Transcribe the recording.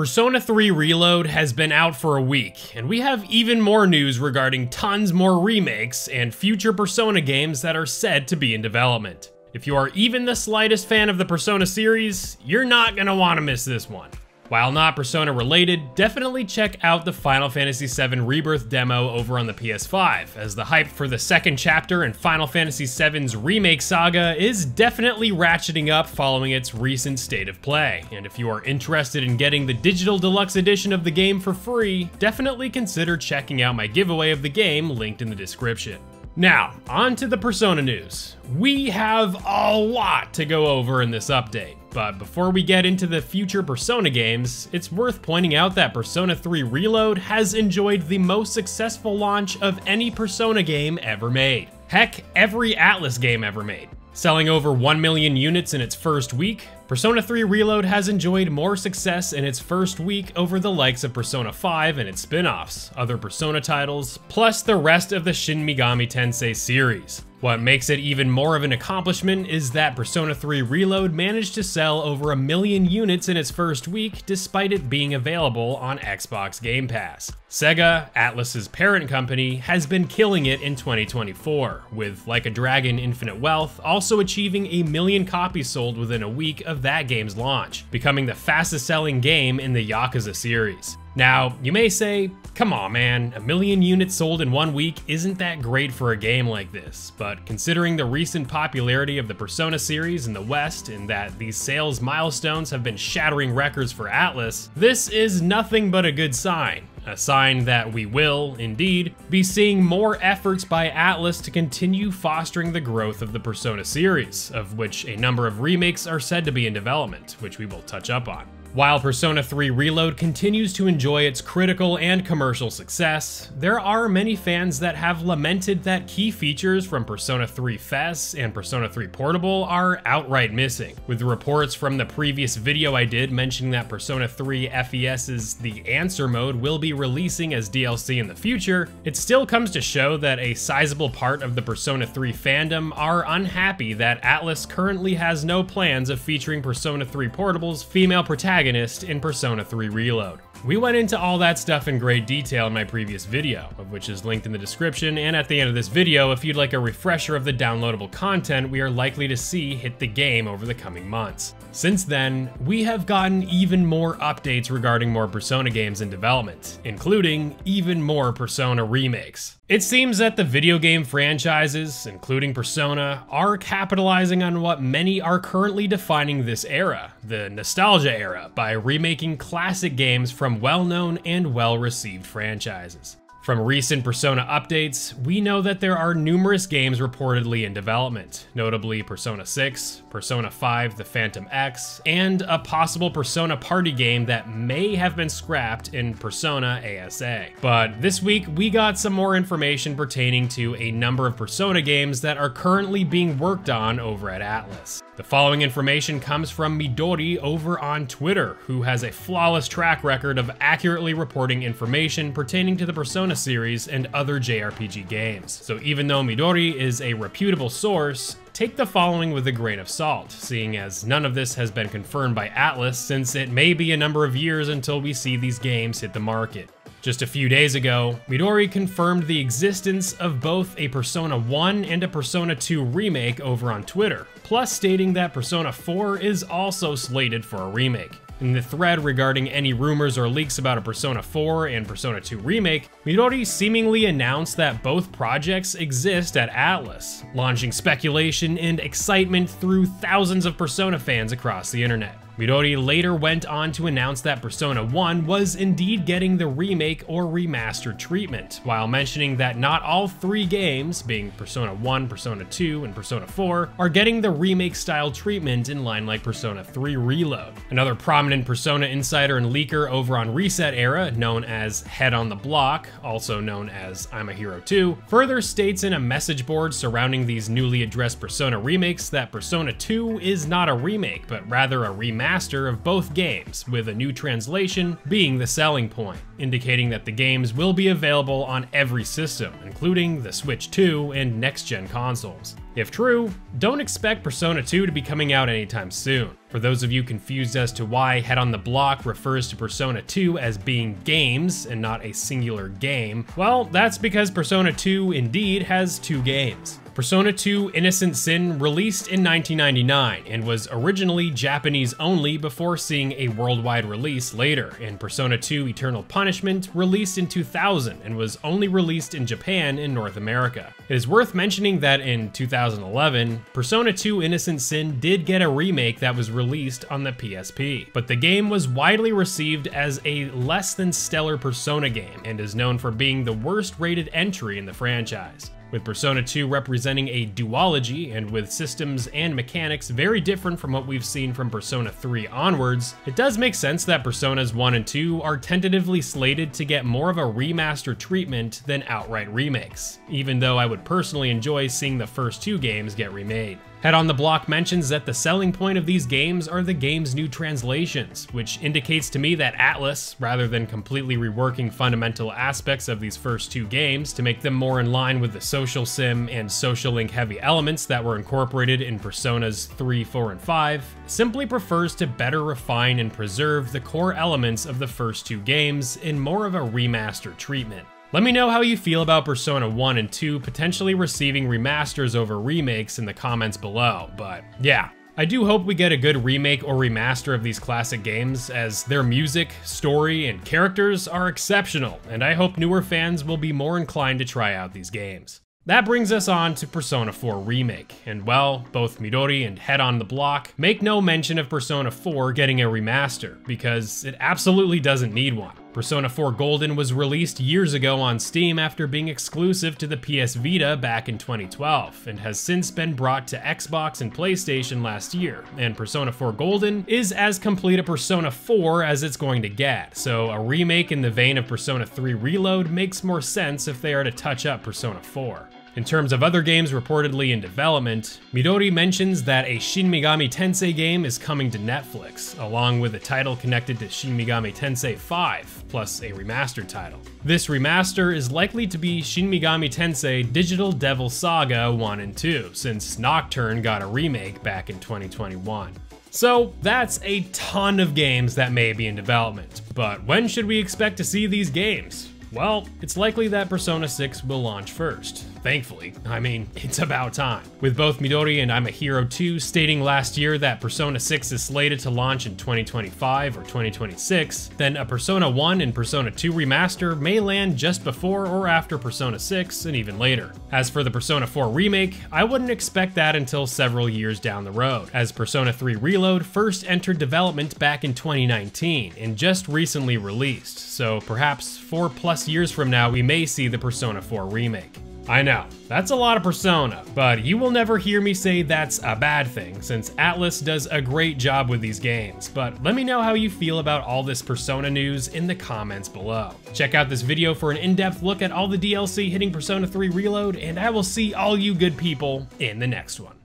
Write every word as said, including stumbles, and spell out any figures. Persona three Reload has been out for a week, and we have even more news regarding tons more remakes and future Persona games that are said to be in development. If you are even the slightest fan of the Persona series, you're not gonna wanna miss this one. While not Persona related, definitely check out the Final Fantasy seven Rebirth demo over on the P S five, as the hype for the second chapter in Final Fantasy seven's remake saga is definitely ratcheting up following its recent state of play, and if you are interested in getting the digital deluxe edition of the game for free, definitely consider checking out my giveaway of the game linked in the description. Now, on to the Persona news. We have a lot to go over in this update, but before we get into the future Persona games, it's worth pointing out that Persona three Reload has enjoyed the most successful launch of any Persona game ever made. Heck, every Atlus game ever made. Selling over one million units in its first week, Persona three Reload has enjoyed more success in its first week over the likes of Persona five and its spin-offs, other Persona titles, plus the rest of the Shin Megami Tensei series. What makes it even more of an accomplishment is that Persona three Reload managed to sell over a million units in its first week despite it being available on Xbox Game Pass. Sega, Atlus's parent company, has been killing it in twenty twenty-four, with Like a Dragon Infinite Wealth also achieving a million copies sold within a week of that game's launch, becoming the fastest selling game in the Yakuza series. Now, you may say, come on man, a million units sold in one week isn't that great for a game like this, but considering the recent popularity of the Persona series in the West and that these sales milestones have been shattering records for Atlus, this is nothing but a good sign. A sign that we will, indeed, be seeing more efforts by Atlus to continue fostering the growth of the Persona series, of which a number of remakes are said to be in development, which we will touch up on. While Persona three Reload continues to enjoy its critical and commercial success, there are many fans that have lamented that key features from Persona three F E S and Persona three Portable are outright missing, with reports from the previous video I did mentioning that Persona three FES's The Answer mode will be releasing as D L C in the future, it still comes to show that a sizable part of the Persona three fandom are unhappy that Atlus currently has no plans of featuring Persona three Portable's female protagonist in Persona three Reload. We went into all that stuff in great detail in my previous video, of which is linked in the description and at the end of this video if you'd like a refresher of the downloadable content we are likely to see hit the game over the coming months. Since then, we have gotten even more updates regarding more Persona games in development, including even more Persona remakes. It seems that the video game franchises, including Persona, are capitalizing on what many are currently defining this era, the nostalgia era, by remaking classic games from well-known and well-received franchises. From recent Persona updates, we know that there are numerous games reportedly in development, notably Persona six, Persona five: The Phantom X, and a possible Persona party game that may have been scrapped in Persona A S A. But this week, we got some more information pertaining to a number of Persona games that are currently being worked on over at Atlus. The following information comes from Midori over on Twitter, who has a flawless track record of accurately reporting information pertaining to the Persona series and other J R P G games. So even though Midori is a reputable source, take the following with a grain of salt, seeing as none of this has been confirmed by Atlus since it may be a number of years until we see these games hit the market. Just a few days ago, Midori confirmed the existence of both a Persona one and a Persona two remake over on Twitter, plus stating that Persona four is also slated for a remake. In the thread regarding any rumors or leaks about a Persona four and Persona two remake, Midori seemingly announced that both projects exist at Atlus, launching speculation and excitement through thousands of Persona fans across the internet. Midori later went on to announce that Persona one was indeed getting the remake or remastered treatment, while mentioning that not all three games, being Persona one, Persona two, and Persona four, are getting the remake-style treatment in line like Persona three Reload. Another prominent Persona insider and leaker over on Reset Era, known as Head on the Block, also known as I'm a Hero two, further states in a message board surrounding these newly addressed Persona remakes that Persona two is not a remake, but rather a remaster master of both games, with a new translation being the selling point, indicating that the games will be available on every system, including the Switch two and next-gen consoles. If true, don't expect Persona two to be coming out anytime soon. For those of you confused as to why Head on the Block refers to Persona two as being games and not a singular game, well, that's because Persona two indeed has two games. Persona two Innocent Sin released in nineteen ninety-nine and was originally Japanese only before seeing a worldwide release later, and Persona two Eternal Punishment released in two thousand and was only released in Japan and North America. It is worth mentioning that in two thousand eleven, Persona two Innocent Sin did get a remake that was released on the P S P, but the game was widely received as a less than stellar Persona game and is known for being the worst rated entry in the franchise. With Persona two representing a duology, and with systems and mechanics very different from what we've seen from Persona three onwards, it does make sense that Personas one and two are tentatively slated to get more of a remaster treatment than outright remakes, even though I would personally enjoy seeing the first two games get remade. Head on the Block mentions that the selling point of these games are the game's new translations, which indicates to me that Atlus, rather than completely reworking fundamental aspects of these first two games to make them more in line with the social sim and social link heavy elements that were incorporated in Personas three, four, and five, simply prefers to better refine and preserve the core elements of the first two games in more of a remaster treatment. Let me know how you feel about Persona one and two potentially receiving remasters over remakes in the comments below, but yeah. I do hope we get a good remake or remaster of these classic games, as their music, story, and characters are exceptional, and I hope newer fans will be more inclined to try out these games. That brings us on to Persona four Remake, and well, both Midori and Head on the Block make no mention of Persona four getting a remaster, because it absolutely doesn't need one. Persona four Golden was released years ago on Steam after being exclusive to the P S Vita back in twenty twelve, and has since been brought to Xbox and PlayStation last year, and Persona four Golden is as complete a Persona four as it's going to get, so a remake in the vein of Persona three Reload makes more sense if they are to touch up Persona four. In terms of other games reportedly in development, Midori mentions that a Shin Megami Tensei game is coming to Netflix, along with a title connected to Shin Megami Tensei five, plus a remastered title. This remaster is likely to be Shin Megami Tensei Digital Devil Saga one and two, since Nocturne got a remake back in twenty twenty-one. So that's a ton of games that may be in development, but when should we expect to see these games? Well, it's likely that Persona six will launch first. Thankfully. I mean, it's about time. With both Midori and I'm a Hero two stating last year that Persona six is slated to launch in twenty twenty-five or twenty twenty-six, then a Persona one and Persona two remaster may land just before or after Persona six and even later. As for the Persona four remake, I wouldn't expect that until several years down the road, as Persona three Reload first entered development back in twenty nineteen and just recently released, so perhaps four plus years from now we may see the Persona four remake. I know, that's a lot of Persona, but you will never hear me say that's a bad thing, since Atlus does a great job with these games, but let me know how you feel about all this Persona news in the comments below. Check out this video for an in-depth look at all the D L C hitting Persona three Reload, and I will see all you good people in the next one.